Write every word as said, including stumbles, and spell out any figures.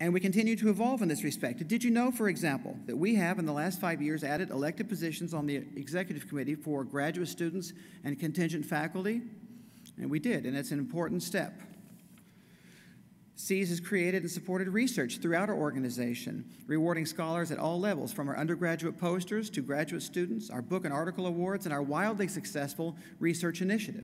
and we continue to evolve in this respect. Did you know, for example, that we have in the last five years added elected positions on the Executive Committee for graduate students and contingent faculty? And we did, and it's an important step. C S has created and supported research throughout our organization, rewarding scholars at all levels, from our undergraduate posters to graduate students, our book and article awards, and our wildly successful research initiative.